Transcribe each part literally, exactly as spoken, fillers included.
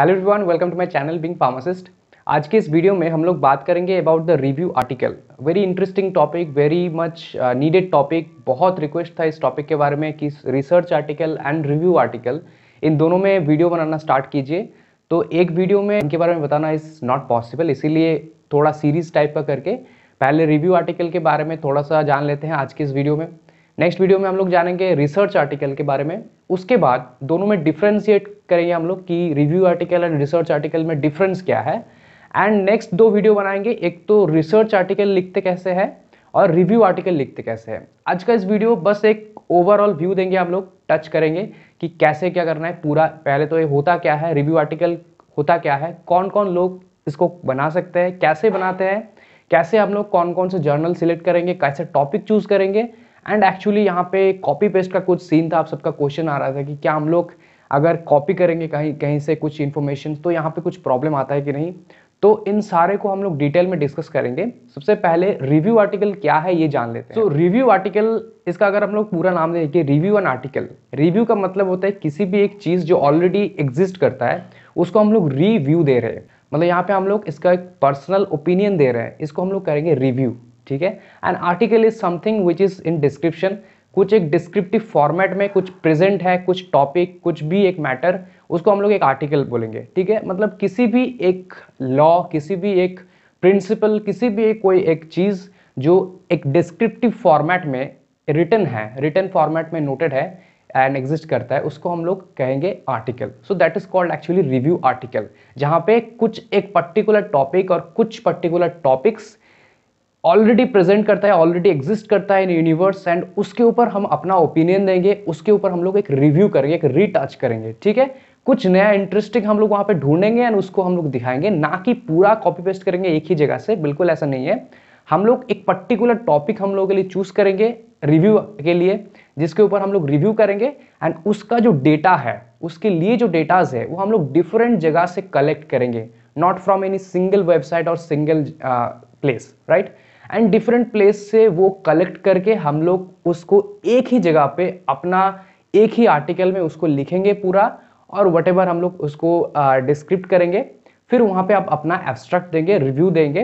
Hello everyone, welcome to my channel being pharmacist. आज के इस वीडियो में हम लोग बात करेंगे about the review article. Very interesting topic, very much needed topic. बहुत रिक्वेस्ट था इस टॉपिक के बारे में कि research article and review article इन दोनों में वीडियो बनाना स्टार्ट कीजिए। तो एक वीडियो में इनके बारे में बताना इज़ नॉट पॉसिबल, इसीलिए थोड़ा सीरीज टाइप का करके पहले रिव्यू आर्टिकल के बारे में थोड़ा सा जान लेते हैं आज के इस वीडियो में। नेक्स्ट वीडियो में हम लोग जानेंगे रिसर्च आर्टिकल के बारे में। उसके बाद दोनों में डिफ्रेंशिएट करेंगे हम लोग कि review article and research article में डिफरेंस क्या है। एंड नेक्स्ट दो वीडियो बनाएंगे, एक तो रिसर्च आर्टिकल लिखते कैसे है और रिव्यू आर्टिकल लिखते कैसे है। आज का इस वीडियो बस एक ओवरऑल व्यू देंगे, हम लोग टच करेंगे कि कैसे क्या करना है पूरा। पहले तो ये होता क्या है, रिव्यू आर्टिकल होता क्या है, कौन कौन लोग इसको बना सकते हैं, कैसे बनाते हैं, कैसे हम लोग कौन कौन से जर्नल सिलेक्ट करेंगे, कैसे टॉपिक चूज करेंगे। एंड एक्चुअली यहाँ पे कॉपी पेस्ट का कुछ सीन था, आप सबका क्वेश्चन आ रहा था कि क्या हम लोग अगर कॉपी करेंगे कहीं कहीं से कुछ इन्फॉर्मेशन तो यहाँ पे कुछ प्रॉब्लम आता है कि नहीं। तो इन सारे को हम लोग डिटेल में डिस्कस करेंगे। सबसे पहले रिव्यू आर्टिकल क्या है ये जान लेते हैं। तो रिव्यू आर्टिकल, इसका अगर हम लोग पूरा नाम दें कि रिव्यू एन आर्टिकल। रिव्यू का मतलब होता है किसी भी एक चीज़ जो ऑलरेडी एग्जिस्ट करता है उसको हम लोग रिव्यू दे रहे हैं। मतलब यहाँ पे हम लोग इसका एक पर्सनल ओपिनियन दे रहे हैं, इसको हम लोग करेंगे रिव्यू, ठीक है। And article is something which is in description. कुछ एक डिस्क्रिप्टिव फॉर्मेट में कुछ प्रेजेंट है, कुछ टॉपिक, कुछ भी एक मैटर, उसको हम लोग एक आर्टिकल बोलेंगे, ठीक है। मतलब किसी भी एक लॉ, किसी भी एक प्रिंसिपल, किसी भी एक कोई एक चीज़ जो एक डिस्क्रिप्टिव फॉर्मेट में रिटन है, रिटन फॉर्मेट में नोटेड है एंड एग्जिस्ट करता है, उसको हम लोग कहेंगे article. So that is called actually review article, जहाँ पे कुछ एक पर्टिकुलर टॉपिक और कुछ पर्टिकुलर टॉपिक्स ऑलरेडी प्रेजेंट करता है, ऑलरेडी एग्जिस्ट करता है इन यूनिवर्स, एंड उसके ऊपर हम अपना ओपिनियन देंगे, उसके ऊपर हम लोग एक रिव्यू करेंगे, एक रीटच करेंगे, ठीक है। कुछ नया इंटरेस्टिंग हम लोग वहाँ पे ढूंढेंगे एंड उसको हम लोग दिखाएंगे, ना कि पूरा कॉपी पेस्ट करेंगे एक ही जगह से, बिल्कुल ऐसा नहीं है। हम लोग एक पर्टिकुलर टॉपिक हम लोग के लिए चूज करेंगे रिव्यू के लिए, जिसके ऊपर हम लोग रिव्यू करेंगे एंड उसका जो डेटा है, उसके लिए जो डेटाज है वो हम लोग डिफरेंट जगह से कलेक्ट करेंगे, not from any single website और single place, right. And different place से वो कलेक्ट करके हम लोग उसको एक ही जगह पे अपना एक ही आर्टिकल में उसको लिखेंगे पूरा, और वट एवर हम लोग उसको डिस्क्रिप्ट uh, करेंगे। फिर वहाँ पे आप अपना एब्स्ट्रैक्ट देंगे, रिव्यू देंगे।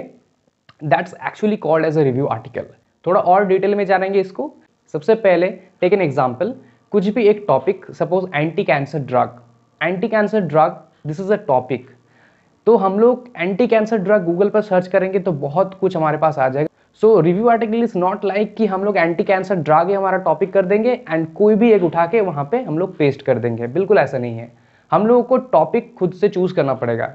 That's actually called as a review article. थोड़ा और डिटेल में जानेंगे इसको। सबसे पहले टेक एन एग्जाम्पल, कुछ भी एक topic, suppose anti cancer drug, anti cancer drug, this is a topic. तो हम लोग एंटी कैंसर ड्रग गूगल पर सर्च करेंगे तो बहुत कुछ हमारे पास आ जाएगा। So review article is not like कि हम लोग एंटी कैंसर ड्रग हमारा टॉपिक कर देंगे एंड कोई भी एक उठा के वहाँ पे हम लोग पेस्ट कर देंगे, बिल्कुल ऐसा नहीं है। हम लोगों को टॉपिक खुद से चूज करना पड़ेगा।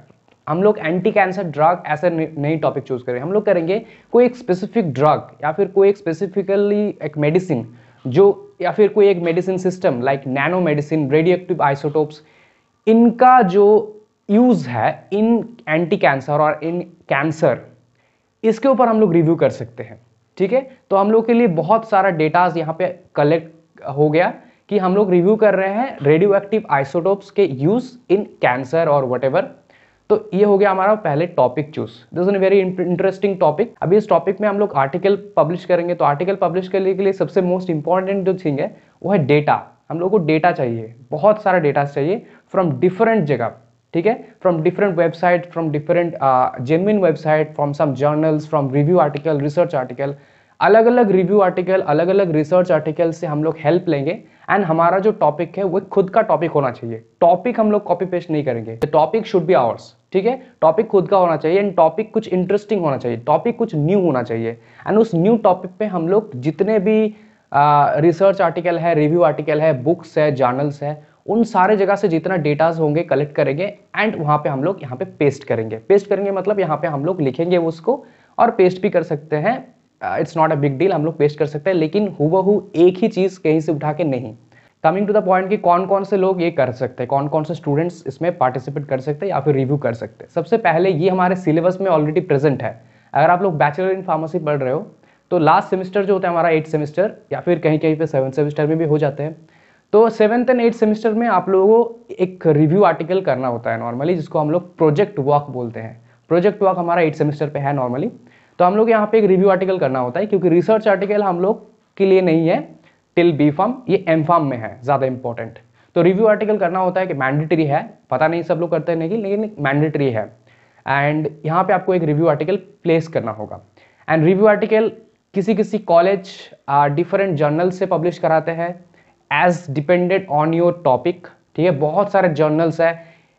हम लोग एंटी कैंसर ड्रग ऐसा नई टॉपिक चूज करेंगे। हम लोग करेंगे कोई एक स्पेसिफिक ड्रग या फिर कोई एक स्पेसिफिकली एक मेडिसिन जो, या फिर कोई एक medicine system like nano medicine, radio active isotopes, इनका जो यूज है इन एंटी कैंसर और इन कैंसर, इसके ऊपर हम लोग रिव्यू कर सकते हैं, ठीक है। तो हम लोग के लिए बहुत सारा डेटाज यहाँ पे कलेक्ट हो गया कि हम लोग रिव्यू कर रहे हैं रेडियो एक्टिव आइसोटोप्स के यूज इन कैंसर और वट एवर। तो ये हो गया हमारा पहले topic choose. This is a very interesting topic. अभी इस टॉपिक में हम लोग आर्टिकल पब्लिश करेंगे। तो आर्टिकल पब्लिश करने के लिए सबसे मोस्ट इंपॉर्टेंट जो थिंग है वो है डेटा। हम लोग को डेटा चाहिए, बहुत सारा डेटा चाहिए फ्रॉम डिफरेंट जगह, ठीक है, from different website, from different genuine website, from some journals, from review article, research article. अलग अलग रिव्यू आर्टिकल, अलग अलग रिसर्च आर्टिकल से हम लोग हेल्प लेंगे एंड हमारा जो टॉपिक है वो खुद का टॉपिक होना चाहिए। टॉपिक हम लोग कॉपी पेस्ट नहीं करेंगे। The topic should be ours, ठीक है। टॉपिक खुद का होना चाहिए एंड टॉपिक कुछ इंटरेस्टिंग होना चाहिए, टॉपिक कुछ न्यू होना चाहिए। एंड उस न्यू टॉपिक पे हम लोग जितने भी रिसर्च uh, आर्टिकल है, रिव्यू आर्टिकल है, बुक्स है, जर्नल्स है, उन सारे जगह से जितना डेटाज होंगे कलेक्ट करेंगे एंड वहाँ पे हम लोग यहाँ पे पेस्ट करेंगे। पेस्ट करेंगे मतलब यहाँ पे हम लोग लिखेंगे उसको, और पेस्ट भी कर सकते हैं, it's not a big deal, हम लोग पेस्ट कर सकते हैं, लेकिन हूबहू एक ही चीज़ कहीं से उठा के नहीं। कमिंग टू द पॉइंट कि कौन कौन से लोग ये कर सकते हैं, कौन कौन से स्टूडेंट्स इसमें पार्टिसिपेट कर सकते हैं या फिर रिव्यू कर सकते हैं। सबसे पहले ये हमारे सिलेबस में ऑलरेडी प्रेजेंट है। अगर आप लोग बैचलर इन फार्मेसी पढ़ रहे हो तो लास्ट सेमेस्टर जो होता है हमारा एट सेमेस्टर या फिर कहीं कहीं पे सेवन सेमेस्टर में भी हो जाते हैं, तो सेवन्थ एंड एट सेमेस्टर में आप लोगों को एक रिव्यू आर्टिकल करना होता है नॉर्मली, जिसको हम लोग प्रोजेक्ट वर्क बोलते हैं। प्रोजेक्ट वर्क हमारा एट सेमेस्टर पे है नॉर्मली। तो हम लोग यहाँ पे एक रिव्यू आर्टिकल करना होता है, क्योंकि रिसर्च आर्टिकल हम लोग के लिए नहीं है टिल बी फार्म, ये एम फार्म में है ज़्यादा इंपॉर्टेंट। तो रिव्यू आर्टिकल करना होता है कि मैंडेटरी है, पता नहीं सब लोग करते हैं नहीं, लेकिन मैंडेटरी है। एंड यहाँ पे आपको एक रिव्यू आर्टिकल प्लेस करना होगा। एंड रिव्यू आर्टिकल किसी किसी कॉलेज डिफरेंट जर्नल से पब्लिश कराते हैं as depended on your topic, ठीक है। बहुत सारे जर्नल्स है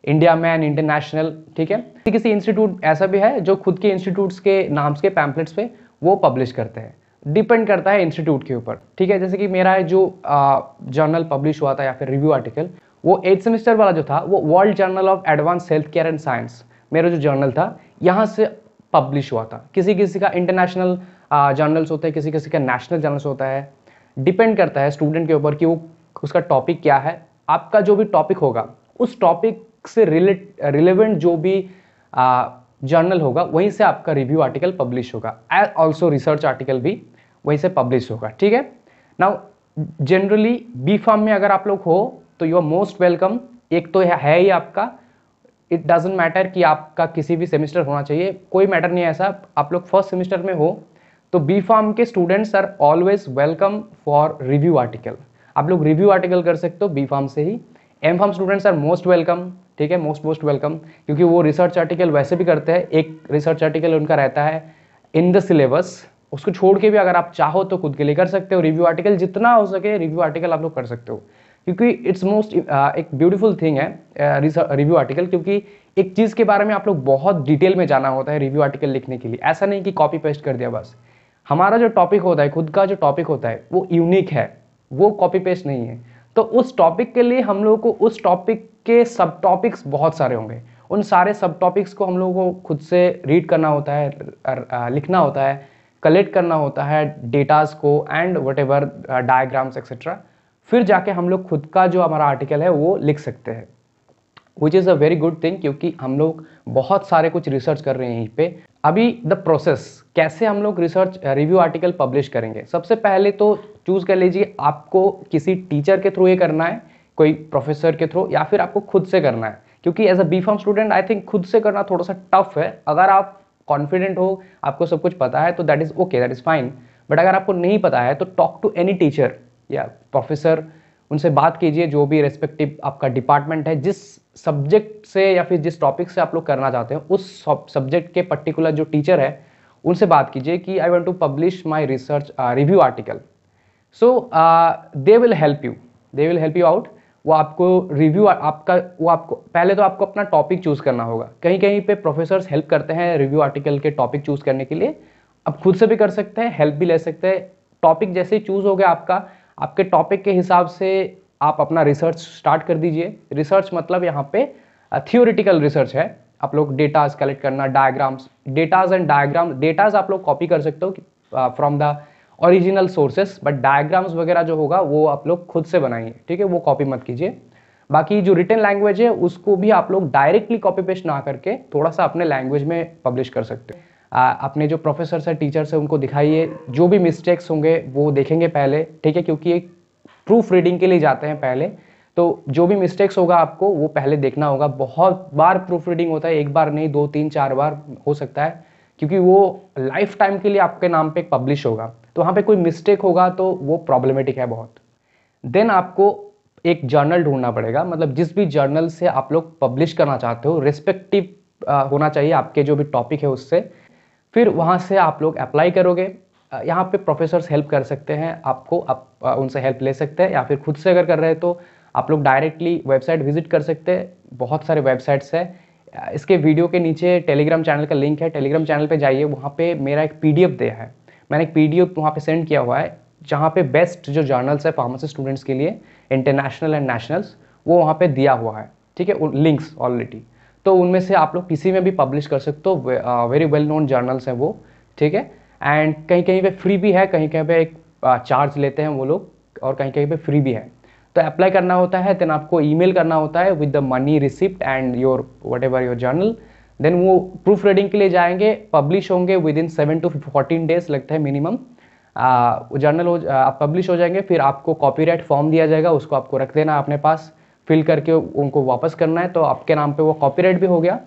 इंडिया में एंड इंटरनेशनल, ठीक है। किसी किसी इंस्टीट्यूट ऐसा भी है जो खुद के इंस्टीट्यूट्स के नाम्स के पैम्पलेट्स पे वो पब्लिश करते हैं, डिपेंड करता है इंस्टीट्यूट के ऊपर, ठीक है। जैसे कि मेरा जो जर्नल पब्लिश हुआ था या फिर रिव्यू आर्टिकल, वो एट सेमेस्टर वाला जो था वो world journal of advance health care and science मेरा जो जर्नल था यहाँ से पब्लिश हुआ था। किसी किसी का इंटरनेशनल जर्नल्स होता है, किसी किसी का नेशनल जर्नल्स होता है, डिपेंड करता है स्टूडेंट के ऊपर कि वो उसका टॉपिक क्या है। आपका जो भी टॉपिक होगा उस टॉपिक से रिलेट रिलेवेंट जो भी जर्नल होगा वहीं से आपका रिव्यू आर्टिकल पब्लिश होगा, एंड ऑल्सो रिसर्च आर्टिकल भी वहीं से पब्लिश होगा, ठीक है। नाउ जनरली बी फार्म में अगर आप लोग हो तो यू आर मोस्ट वेलकम। एक तो है ही आपका, इट डजेंट मैटर कि आपका किसी भी सेमेस्टर होना चाहिए, कोई मैटर नहीं है ऐसा। आप लोग फर्स्ट सेमेस्टर में हो तो बी फार्म के students are always welcome for review article. आप लोग रिव्यू आर्टिकल कर सकते हो बी फार्म से ही। M pharm students are most welcome, ठीक है, मोस्ट मोस्ट वेलकम, क्योंकि वो रिसर्च आर्टिकल वैसे भी करते हैं। एक रिसर्च आर्टिकल उनका रहता है इन द सिलेबस, उसको छोड़ के भी अगर आप चाहो तो खुद के लिए कर सकते हो रिव्यू आर्टिकल। जितना हो सके रिव्यू आर्टिकल आप लोग कर सकते हो, क्योंकि इट्स मोस्ट एक ब्यूटीफुल थिंग है रिव्यू आर्टिकल, क्योंकि एक चीज़ के बारे में आप लोग बहुत डिटेल में जाना होता है रिव्यू आर्टिकल लिखने के लिए। ऐसा नहीं कि कॉपी पेस्ट कर दिया बस। हमारा जो टॉपिक होता है, खुद का जो टॉपिक होता है, वो यूनिक है, वो कॉपी पेस्ट नहीं है। तो उस टॉपिक के लिए हम लोगों को उस टॉपिक के सब टॉपिक्स बहुत सारे होंगे, उन सारे सब टॉपिक्स को हम लोगों को खुद से रीड करना होता है, लिखना होता है, कलेक्ट करना होता है डेटास को and whatever diagrams etcetera, फिर जाके हम लोग खुद का जो हमारा आर्टिकल है वो लिख सकते हैं, which is a very good thing, क्योंकि हम लोग बहुत सारे कुछ रिसर्च कर रहे हैं यहीं पे। अभी द प्रोसेस कैसे हम लोग रिसर्च रिव्यू आर्टिकल पब्लिश करेंगे, सबसे पहले तो चूज़ कर लीजिए आपको किसी टीचर के थ्रू ये करना है, कोई प्रोफेसर के थ्रू, या फिर आपको खुद से करना है, क्योंकि as a B pharm student I think खुद से करना थोड़ा सा टफ है। अगर आप कॉन्फिडेंट हो, आपको सब कुछ पता है तो that is okay, that is fine, but अगर आपको नहीं पता है तो टॉक टू एनी टीचर या प्रोफेसर, उनसे बात कीजिए, जो भी रेस्पेक्टिव आपका डिपार्टमेंट है, जिस सब्जेक्ट से या फिर जिस टॉपिक से आप लोग करना चाहते हो उस सब्जेक्ट के पर्टिकुलर जो टीचर है उनसे बात कीजिए कि I want to publish my research review article, so they will help you, they will help you out. वो आपको रिव्यू आपका वो आपको पहले तो आपको अपना टॉपिक चूज़ करना होगा। कहीं कहीं पे प्रोफेसर्स हेल्प करते हैं रिव्यू आर्टिकल के टॉपिक चूज़ करने के लिए, आप खुद से भी कर सकते हैं, हेल्प भी ले सकते हैं। टॉपिक जैसे ही चूज़ हो गया आपका, आपके टॉपिक के हिसाब से आप अपना रिसर्च स्टार्ट कर दीजिए। रिसर्च मतलब यहाँ पे थियोरिटिकल रिसर्च है, आप लोग डेटाज कलेक्ट करना, diagrams, datas and diagram, datas आप लोग कॉपी कर सकते हो from the original sources, but diagrams वगैरह जो होगा वो आप लोग खुद से बनाइए, ठीक है, वो कॉपी मत कीजिए। बाकी जो रिटन लैंग्वेज है उसको भी आप लोग डायरेक्टली कॉपी पेस्ट ना करके थोड़ा सा अपने लैंग्वेज में पब्लिश कर सकते हैं। अपने जो प्रोफेसर्स है, टीचर्स है, उनको दिखाइए, जो भी मिस्टेक्स होंगे वो देखेंगे पहले, ठीक है, क्योंकि एक प्रूफ रीडिंग के लिए जाते हैं पहले, तो जो भी मिस्टेक्स होगा आपको वो पहले देखना होगा। बहुत बार प्रूफ रीडिंग होता है, एक बार नहीं, दो तीन चार बार हो सकता है, क्योंकि वो लाइफ टाइम के लिए आपके नाम पे पब्लिश होगा, तो वहाँ पे कोई मिस्टेक होगा तो वो प्रॉब्लमेटिक है बहुत। देन आपको एक जर्नल ढूंढना पड़ेगा, मतलब जिस भी जर्नल से आप लोग पब्लिश करना चाहते हो रेस्पेक्टिव होना चाहिए आपके जो भी टॉपिक है उससे, फिर वहाँ से आप लोग अप्लाई करोगे। यहाँ पे प्रोफेसर्स हेल्प कर सकते हैं आपको, आप उनसे हेल्प ले सकते हैं, या फिर खुद से अगर कर रहे हैं तो आप लोग डायरेक्टली वेबसाइट विजिट कर सकते हैं। बहुत सारे वेबसाइट्स हैं, इसके वीडियो के नीचे टेलीग्राम चैनल का लिंक है, टेलीग्राम चैनल पे जाइए, वहाँ पे मेरा एक पीडीएफ दिया है, मैंने एक पीडीएफ वहाँ पे सेंड किया हुआ है, जहाँ पे बेस्ट जो जर्नल्स है फार्मासिस्ट स्टूडेंट्स के लिए इंटरनेशनल एंड नेशनल्स, वो वहाँ पे दिया हुआ है, ठीक है, लिंक्स ऑलरेडी, तो उनमें से आप लोग किसी में भी पब्लिश कर सकते हो। वेरी वेल नोन जर्नल्स हैं वो, ठीक है, एंड कहीं कहीं पर फ्री भी है, कहीं कहीं पर एक चार्ज लेते हैं वो लोग, और कहीं कहीं पर फ्री भी है। तो अप्लाई करना होता है, देन आपको ईमेल करना होता है with the money receipt and your whatever your journal, then वो प्रूफ रीडिंग के लिए जाएंगे, पब्लिश होंगे within seven to fourteen days लगता है मिनिमम, जर्नल हो पब्लिश हो जाएंगे। फिर आपको कॉपीराइट फॉर्म दिया जाएगा, उसको आपको रख देना है अपने पास, फिल करके उनको वापस करना है, तो आपके नाम पे वो कॉपीराइट भी हो गया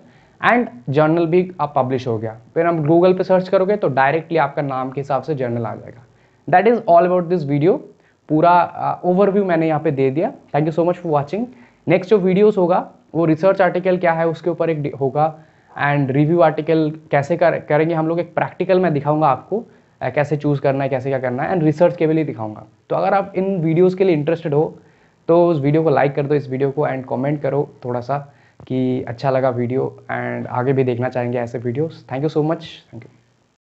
एंड जर्नल भी आप पब्लिश हो गया। फिर हम गूगल पे सर्च करोगे तो डायरेक्टली आपका नाम के हिसाब से जर्नल आ जाएगा। That is all about this video. पूरा ओवरव्यू uh, मैंने यहाँ पे दे दिया। Thank you so much for watching. Next जो वीडियोस होगा वो रिसर्च आर्टिकल क्या है उसके ऊपर एक होगा, एंड रिव्यू आर्टिकल कैसे कर, करेंगे हम लोग, एक प्रैक्टिकल मैं दिखाऊंगा आपको uh, कैसे चूज़ करना है, कैसे क्या करना है, एंड रिसर्च के लिए दिखाऊंगा। तो अगर आप इन वीडियोज़ के लिए इंटरेस्टेड हो तो उस वीडियो को लाइक कर दो, इस वीडियो को, एंड कॉमेंट करो थोड़ा सा कि अच्छा लगा वीडियो, एंड आगे भी देखना चाहेंगे ऐसे videos. Thank you so much, thank you.